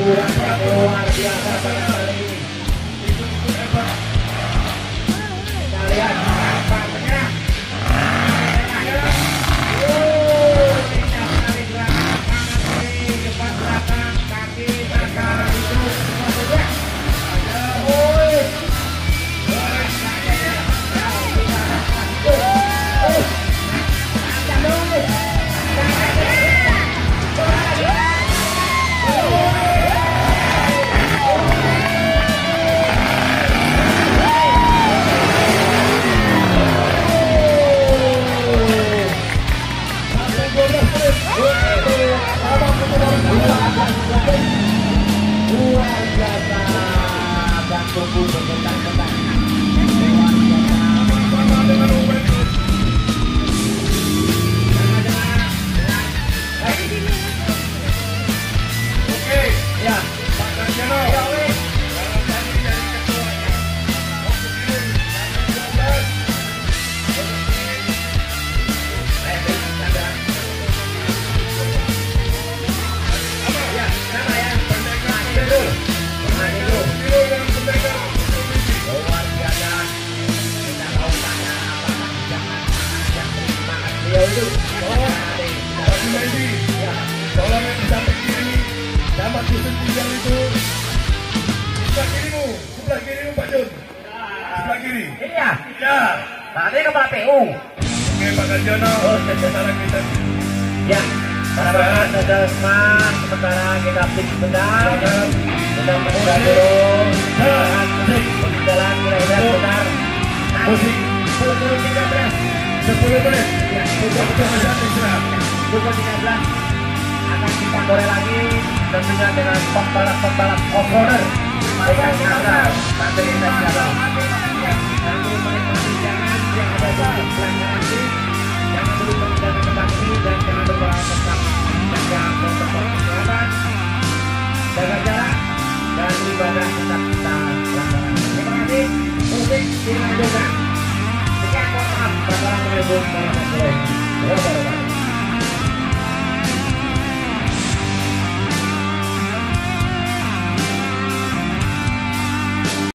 Kurang luar biasa sekali. Itu hebat. Kita lihat manfaatnya. Terima kasih.